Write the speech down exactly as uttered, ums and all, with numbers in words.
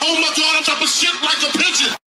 Don't look down at your shit like a pigeon.